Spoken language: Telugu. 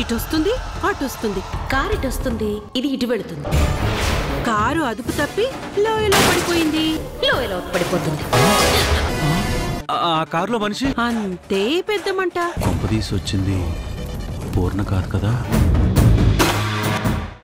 ఇటు వస్తుంది, అటు వస్తుంది. కారు ఇటు వస్తుంది, ఇది ఇటు వెళుతుంది. కారు అదుపు తప్పి లోయలో పడిపోయింది, లోయలో పడిపోతుంది. ఆ కారులో మనిషి అంతే పెద్దమంట. కొంపదీసి వచ్చింది పూర్ణ కాదు కదా.